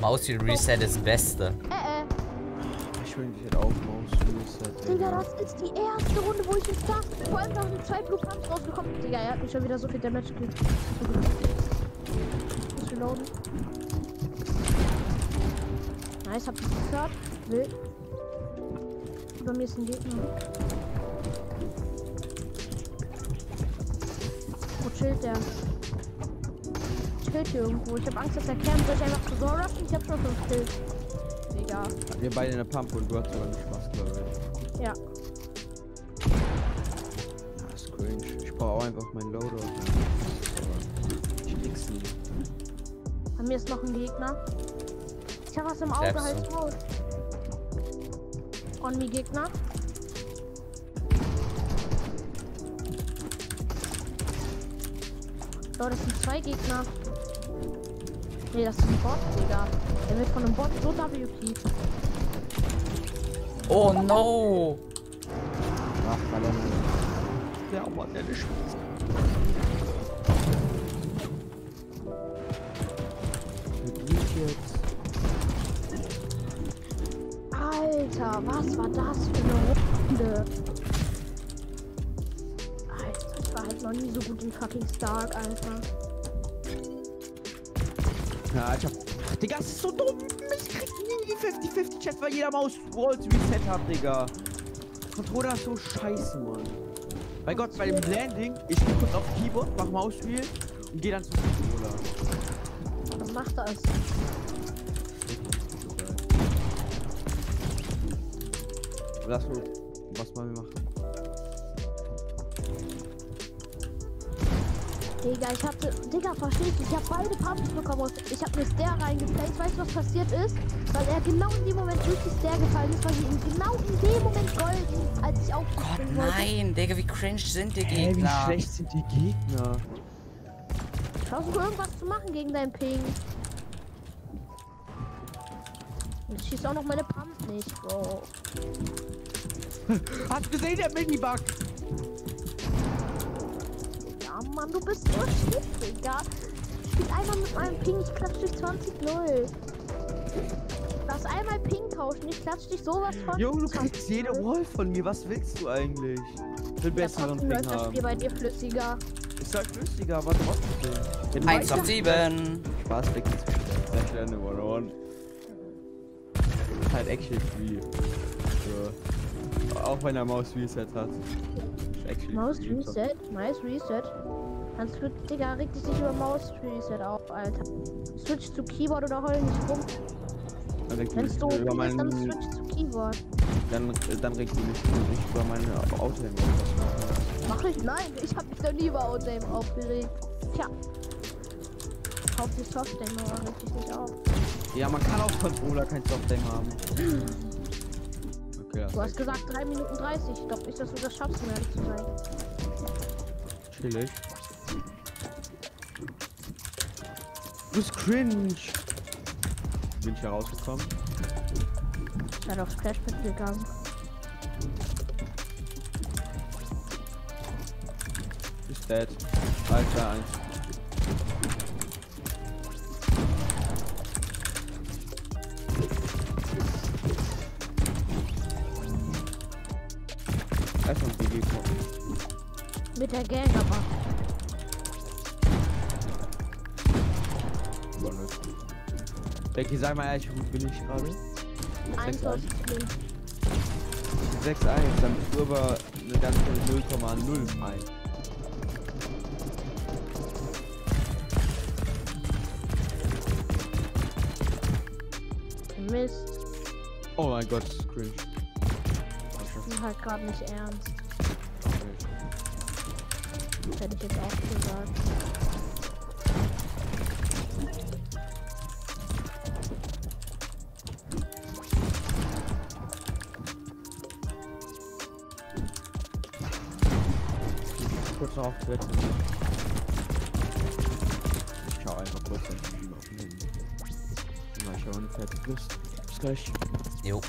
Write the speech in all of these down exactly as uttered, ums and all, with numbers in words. Mausi Reset ist das Beste. Äh, äh. Ich will nicht auf Mausi Reset. Digga, das ist die erste Runde, wo ich in Stark bin. Vor allem noch mit zwei Blue Pumps rausgekommen. Digga, er hat mich schon wieder so viel Damage gekriegt. Muss reloaden. Nice, hab ich gehört. Will. Über mir ist ein Gegner. Wo chillt der? Chillt hier irgendwo. Ich hab Angst, dass der Camp durch einfach zu so rushen. Ich hab schon fünf Kills. Digga. Wir beide in der Pump und du hast aber nicht Spaß, glaube ich. Ja. Das ist cringe. Ich brauche auch einfach mein Loadout. Ich krieg's nie. Bei mir ist noch ein Gegner. Ich hab was im Auge, halt raus. On me Gegner. Oh, das sind zwei Gegner. Nee, das ist ein Bot, Digga. Der wird von einem Bot so W P. Oh no! Ach, Ballon. Der Bot, der ist scheiße. Alter, was war das für eine Runde? Alter, ich war halt noch nie so gut in fucking Stark, Alter. Ja, ich hab... Ach, Digga, das ist so dumm. Ich krieg nie fünfzig fünfzig Chats, weil jeder Maus Walls Reset hat, Digga. Controller ist so scheiße, Mann. Bei Gott, bei dem Landing, ich geh kurz auf Keyboard, mach Mausspiel und geh dann zum Controller. Was macht das? Lass mal, was mal wir machen. Digga, ich hatte. Digga, verstehst du? Ich hab beide Pumps bekommen. Ich hab mir Stair reingeplayt. Weißt du, was passiert ist? Weil er genau in dem Moment durch die Stair gefallen ist, weil ich ihn genau in dem Moment golden, als ich auch. Gott, nein, Digga, wie cringe sind die Gegner? Hey, wie schlecht sind die Gegner? Versuch irgendwas zu machen gegen deinen Ping. Ich schieß auch noch meine Pump nicht, Bro. Hast du gesehen, der Minibug? Ja, Mann, du bist so schief, Digga. Ich spiel einmal mit meinem Ping, ich klatsch dich zwanzig null. Lass einmal Ping tauschen, ich klatsch dich sowas von. Junge, du kriegst jede Wall von mir, was willst du eigentlich? Ich will besseren Ping haben. Das Spiel bei dir flüssiger. Ist halt flüssiger, warte, was ist denn? eins auf sieben. Spaß, Digga. Ich lerne One-on-One. Halt actually free. So. Auch wenn er Maus Reset hat. Maus Reset? Maus Reset? Dann switch, Digga, regt dich nicht über Maus Reset auf, Alter. Switch zu Keyboard oder heul nicht rum. Wenn es so ist, dann switch zu Keyboard. Dann, dann regt mich nicht über meine Outlame auf. Mach ich? Nein, ich hab mich doch nie über Outlame aufgeregt. Tja. Hauptsächlich Softdame, aber regt dich nicht auf. Ja, man kann auf Controller kein Softdame haben. Okay, du hast gesagt drei Minuten dreißig. Ich glaube nicht, dass du das schaffst, um ehrlich zu sein. Chillig. Du bist cringe. Bin ich herausgekommen? Ich bin aufs Crashpad gegangen. Ist dead. Alter, eins. Mit der Gang aber. Becky, sag mal ehrlich, wo bin ich gerade? eins eins. sechs eins, dann bist du aber eine ganze null Komma null ein. Mist. Oh mein Gott, das ist cringe. Ich bin halt gerade nicht ernst. Das hätte ich jetzt auch gesagt. Kurz noch auf Twitch. Ich schau einfach kurz auf den Stream auf den Handy. Mal schauen, fertig bist. Bis gleich. Jo.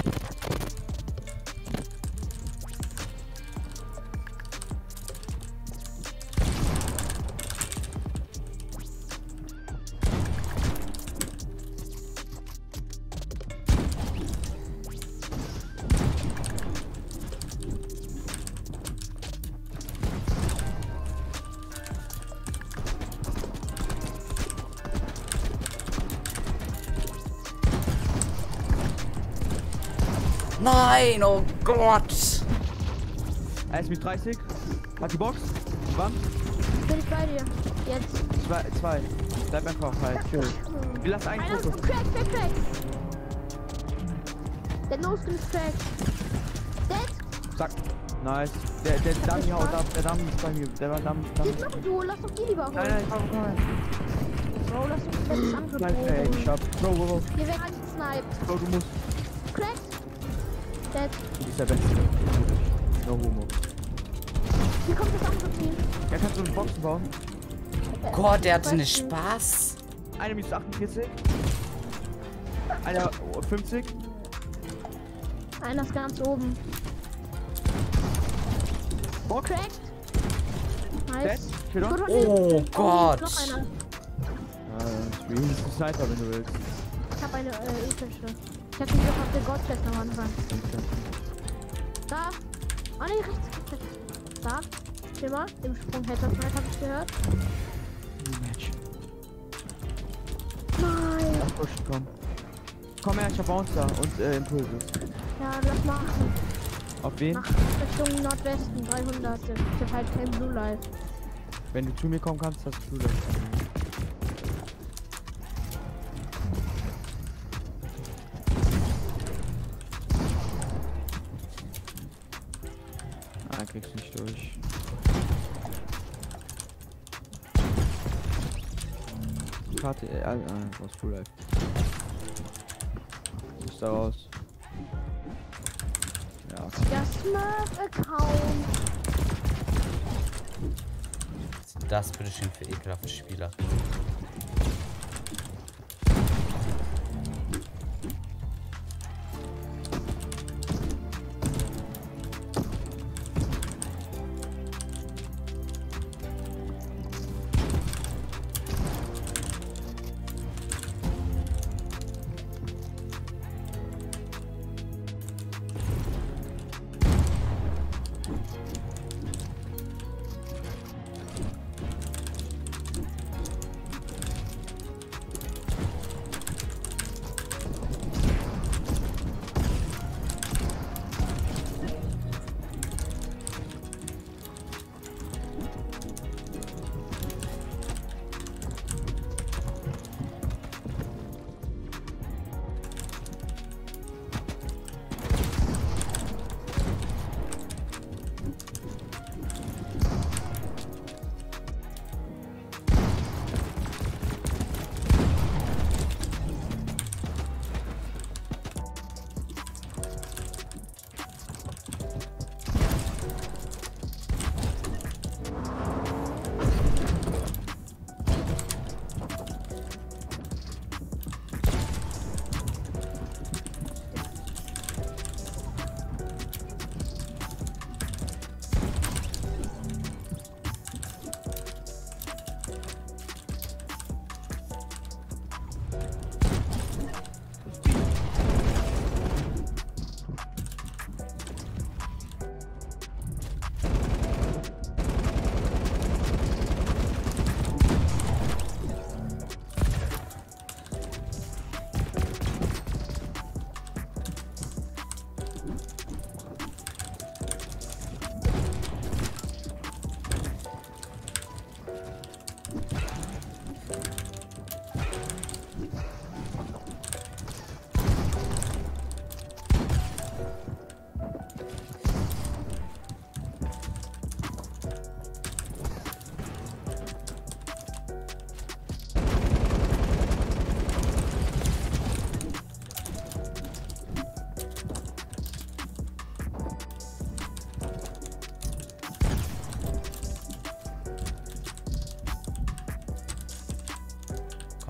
Nein, oh Gott. Er ist mit dreißig. Hat die Box. Die Wand. Bin ich bei dir. Jetzt. Zwei. zwei. Bleib einfach frei. Chill. Wir lassen einen Fokus. Crack, crack, crack. Der Nose ist crack. Dead. Zack. Nice. Der, der Dummy haut ab. Der Dummy ist bei mir. Der war Dummy. Hier ist noch ein Duo. Lass doch die lieber holen. Nein, nein, komm, komm. Bro, lass uns das andere Duo holen. Ey, ich hab. Bro, bro, bro. Hier werden alle gesniped. Bro, du musst. Crack. Dead. Du bist der Beste. No homo. Hier kommt das andere Team. Ja, kannst du einen Boxen bauen? Gott, der hatte einen Spaß. Eine Minute achtundvierzig. Einer fünfzig. Einer ist ganz oben. Box. Cracked. Nice. Oh Gott. Noch einer. Äh, ich bin Sniper, wenn du willst. Ich hab eine äh, epische. Ich hab mich auch auf den Godchest am Anfang. Da. Oh ne, rechts. Da. Schau mal, im Sprung Headshot hab ich gehört. Nein! Ach, push, komm. Komm her, ich hab Bouncer und äh, Impulse. Ja, lass mal achten. Auf wen? Nach Richtung Nordwesten, dreihundert. Ich hab halt kein Blue Life. Wenn du zu mir kommen kannst, hast du Blue Life. Ah, kriegst du nicht durch. Karte, äh, äh, was cool bleibt. Ist da raus. Ja. Das Merk-Account. Das bitte schön für ekelhafte Spieler.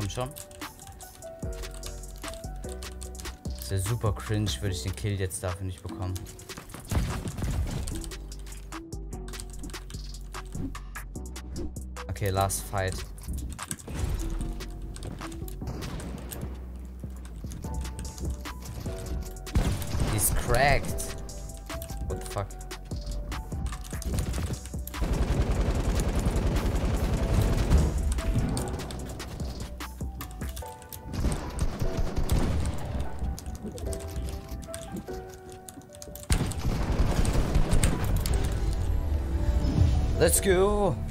Schon. Das ist ja super cringe, würde ich den Kill jetzt dafür nicht bekommen. Okay, last fight. He's cracked. What the fuck? Let's go!